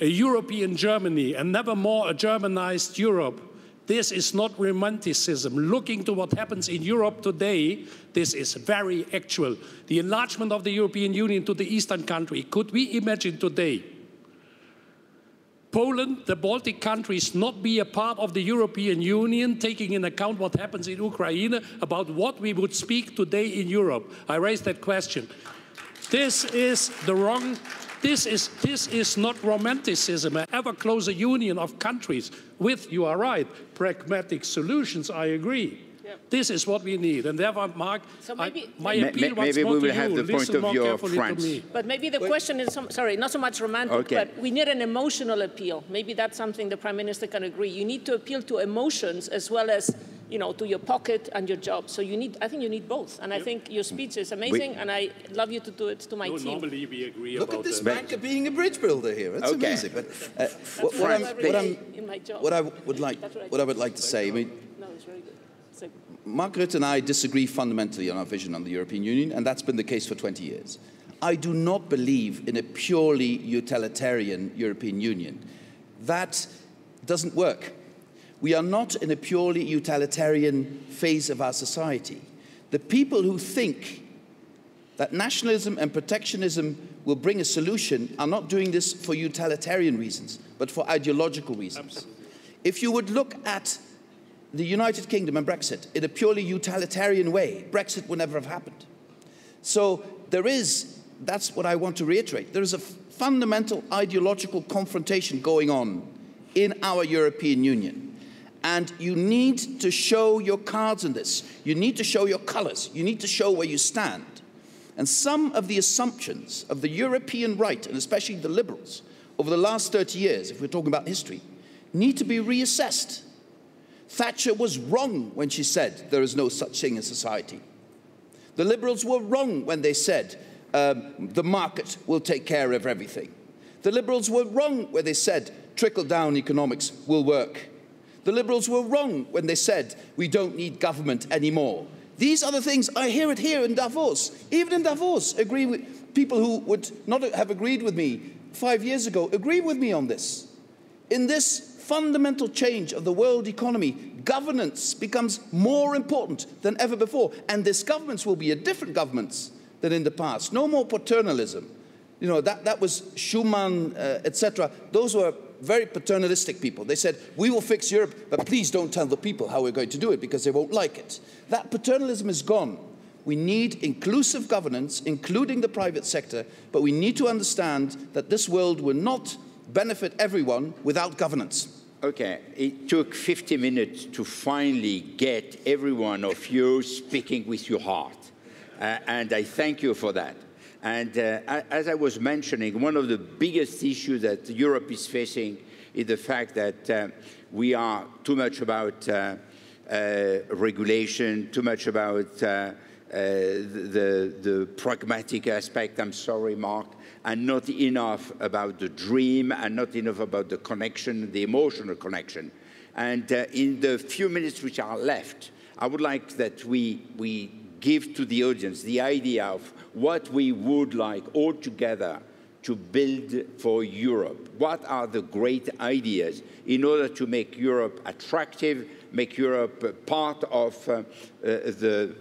a European Germany and never more a Germanized Europe. This is not romanticism. Looking to what happens in Europe today, this is very actual. The enlargement of the European Union to the eastern country, could we imagine today Poland, the Baltic countries, not be a part of the European Union, taking in account what happens in Ukraine, about what we would speak today in Europe? I raised that question. This is the wrong, this is not romanticism, an ever closer union of countries with, you are right, pragmatic solutions, I agree. Yeah. This is what we need. And therefore, Mark, so maybe, my appeal once more to you, listen more carefully to me. But maybe the question is, sorry, not so much romantic, but we need an emotional appeal. Maybe that's something the Prime Minister can agree. You need to appeal to emotions as well as, you know, to your pocket and your job. So you need, I think you need both. And I think your speech is amazing, and I love you to do it to my team. Normally we agree about at this banker being a bridge builder here. It's amazing. But what I would like to say, I mean, Mark Rutte and I disagree fundamentally on our vision on the European Union, and that's been the case for 20 years. I do not believe in a purely utilitarian European Union. That doesn't work. We are not in a purely utilitarian phase of our society. The people who think that nationalism and protectionism will bring a solution are not doing this for utilitarian reasons, but for ideological reasons. Absolutely. If you would look at the United Kingdom and Brexit in a purely utilitarian way, Brexit would never have happened. So there is, that's what I want to reiterate, there is a fundamental ideological confrontation going on in our European Union. And you need to show your cards in this. You need to show your colors. You need to show where you stand. And some of the assumptions of the European right, and especially the liberals, over the last 30 years, if we're talking about history, need to be reassessed. Thatcher was wrong when she said there is no such thing in society. The Liberals were wrong when they said the market will take care of everything. The Liberals were wrong when they said trickle-down economics will work. The Liberals were wrong when they said we don't need government anymore. These are the things, I hear it here in Davos. Even in Davos, agree with people who would not have agreed with me 5 years ago, agree with me on this. In this fundamental change of the world economy, governance becomes more important than ever before. And this government will be a different government than in the past. No more paternalism. You know, that was Schuman, etc. Those were very paternalistic people. They said, we will fix Europe, but please don't tell the people how we're going to do it because they won't like it. That paternalism is gone. We need inclusive governance, including the private sector, but we need to understand that this world will not benefit everyone without governance. Okay, it took 50 minutes to finally get every one of you speaking with your heart. And I thank you for that. And as I was mentioning, one of the biggest issues that Europe is facing is the fact that we are too much about regulation, too much about the pragmatic aspect, I'm sorry, Mark, and not enough about the dream and not enough about the connection, the emotional connection. And in the few minutes which are left, I would like that we give to the audience the idea of what we would like all together to build for Europe. What are the great ideas in order to make Europe attractive, make Europe part of the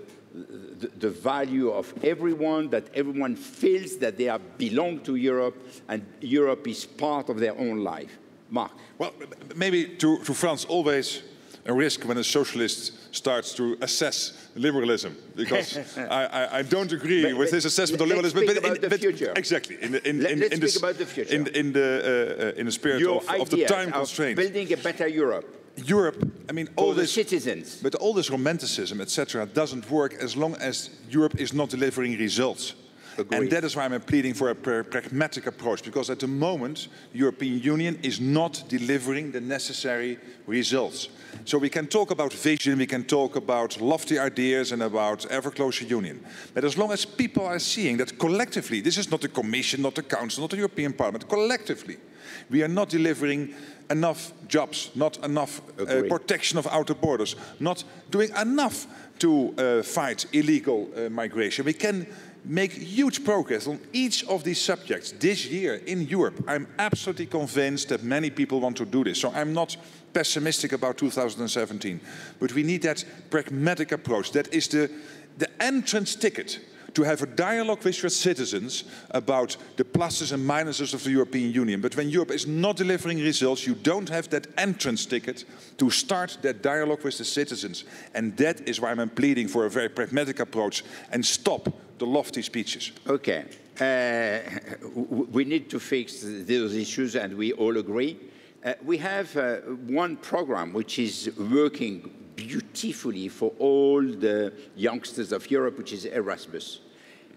value of everyone, that everyone feels that they belong to Europe and Europe is part of their own life. Mark. Well, maybe to France, always a risk when a socialist starts to assess liberalism, because I don't agree with his assessment of liberalism. But in the future. Exactly. Let's speak about the future. In the spirit of the time constraint. Building a better Europe. Europe, I mean, all this, citizens. But all this romanticism, etc., doesn't work as long as Europe is not delivering results. Agreed. And that is why I'm pleading for a pragmatic approach, because at the moment, the European Union is not delivering the necessary results. So we can talk about vision, we can talk about lofty ideas and about ever closer union. But as long as people are seeing that collectively, this is not the Commission, not the Council, not the European Parliament, collectively, we are not delivering enough jobs, not enough protection of outer borders, not doing enough to fight illegal migration. We can make huge progress on each of these subjects this year in Europe. I'm absolutely convinced that many people want to do this. So I'm not pessimistic about 2017. But we need that pragmatic approach. That is the entrance ticket to have a dialogue with your citizens about the pluses and minuses of the European Union. But when Europe is not delivering results, you don't have that entrance ticket to start that dialogue with the citizens. And that is why I'm pleading for a very pragmatic approach and stop the lofty speeches. Okay. We need to fix those issues, and we all agree. We have one program which is working beautifully. plentifully for all the youngsters of Europe, which is Erasmus.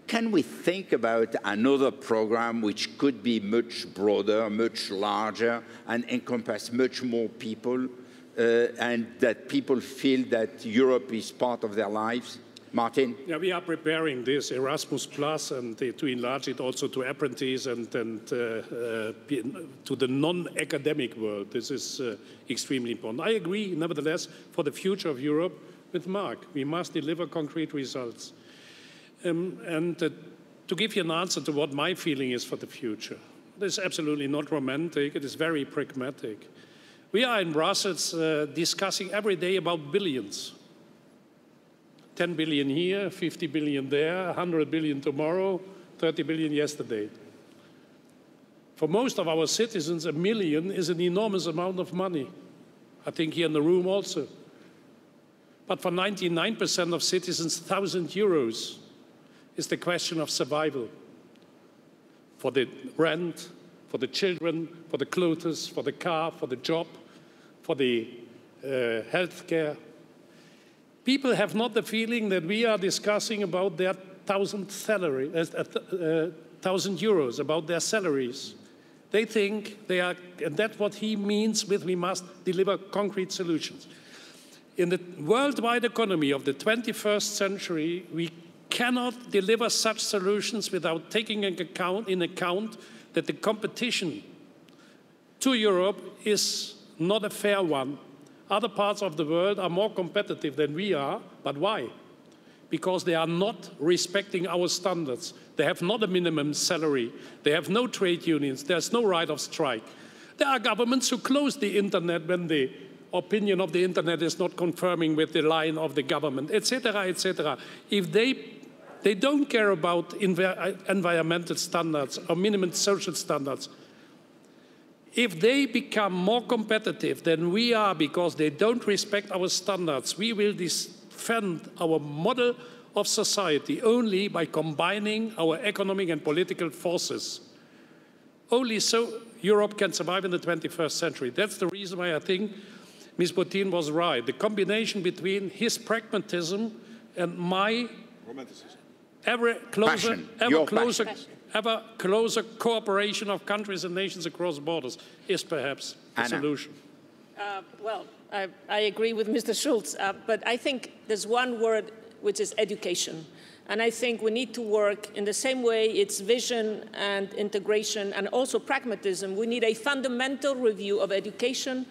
Can we think about another program which could be much broader, much larger, and encompass much more people, and that people feel that Europe is part of their lives? Martin? Yeah, we are preparing this Erasmus Plus and to enlarge it also to apprentices and to the non-academic world. This is extremely important. I agree, nevertheless, for the future of Europe with Mark. We must deliver concrete results. To give you an answer to what my feeling is for the future, this is absolutely not romantic, it is very pragmatic. We are in Brussels discussing every day about billions. 10 billion here, 50 billion there, 100 billion tomorrow, 30 billion yesterday. For most of our citizens, $1 million is an enormous amount of money. I think here in the room also. But for 99% of citizens, €1,000 is the question of survival. For the rent, for the children, for the clothes, for the car, for the job, for the health care. People have not the feeling that we are discussing about their €1,000, about their salaries. They think they are, and that's what he means with we must deliver concrete solutions. In the worldwide economy of the 21st century, we cannot deliver such solutions without taking in account that the competition to Europe is not a fair one. Other parts of the world are more competitive than we are, but why? Because they are not respecting our standards. They have not a minimum salary. They have no trade unions. There's no right of strike. There are governments who close the internet when the opinion of the internet is not confirming with the line of the government, etc., etc. If they don't care about environmental standards or minimum social standards, if they become more competitive than we are because they don't respect our standards, we will defend our model of society only by combining our economic and political forces. Only so Europe can survive in the 21st century. That's the reason why I think Ms. Botín was right. The combination between his pragmatism and my romanticism. Ever closer cooperation of countries and nations across borders is perhaps the solution. Well, I agree with Mr. Schulz, but I think there's one word which is education. And I think we need to work in the same way, it's vision and integration and also pragmatism. We need a fundamental review of education.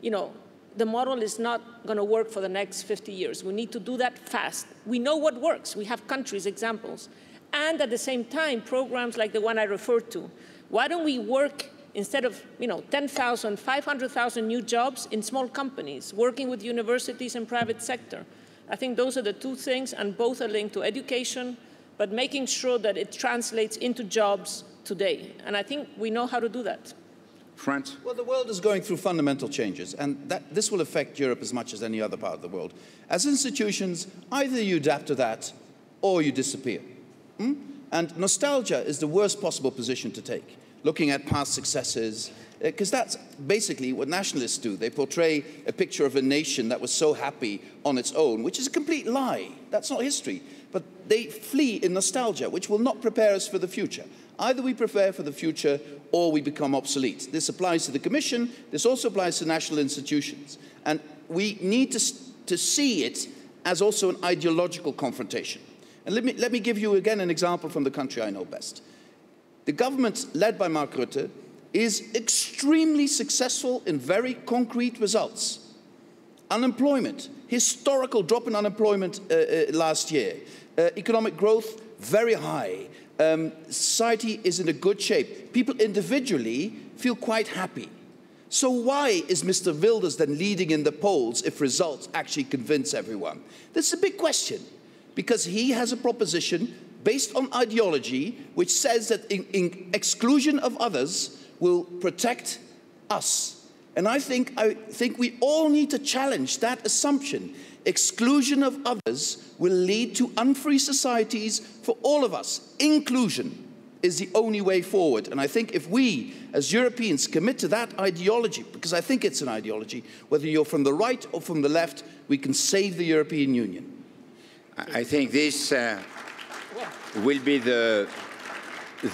You know, the model is not going to work for the next 50 years. We need to do that fast. We know what works. We have countries, examples. And at the same time, programs like the one I referred to. Why don't we work, instead of 10,000, 500,000 new jobs in small companies, working with universities and private sector? I think those are the two things, and both are linked to education, but making sure that it translates into jobs today. And I think we know how to do that. Frans? Well, the world is going through fundamental changes, and this will affect Europe as much as any other part of the world. As institutions, either you adapt to that or you disappear. And nostalgia is the worst possible position to take, looking at past successes, because that's basically what nationalists do. They portray a picture of a nation that was so happy on its own, which is a complete lie. That's not history. But they flee in nostalgia, which will not prepare us for the future. Either we prepare for the future or we become obsolete. This applies to the Commission. This also applies to national institutions. And we need to see it as also an ideological confrontation. And let me give you again an example from the country I know best. The government led by Mark Rutte is extremely successful in very concrete results. Unemployment, historical drop in unemployment last year. Economic growth, very high. Society is in a good shape. People individually feel quite happy. So why is Mr. Wilders then leading in the polls if results actually convince everyone? That's a big question. Because he has a proposition based on ideology which says that exclusion of others will protect us. And I think we all need to challenge that assumption. Exclusion of others will lead to unfree societies for all of us. Inclusion is the only way forward. And I think if we, as Europeans, commit to that ideology, because I think it's an ideology, whether you're from the right or from the left, we can save the European Union. I think this will be the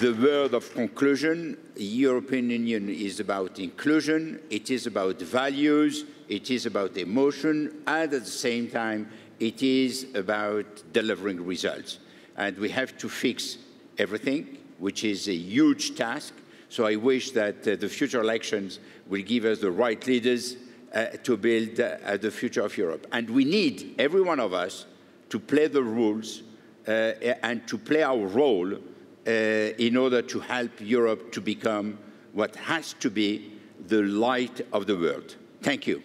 word of conclusion. The European Union is about inclusion, it is about values, it is about emotion, and at the same time, it is about delivering results. And we have to fix everything, which is a huge task. So I wish that the future elections will give us the right leaders to build the future of Europe. And we need, every one of us, to play the rules and to play our role in order to help Europe to become what has to be the light of the world. Thank you.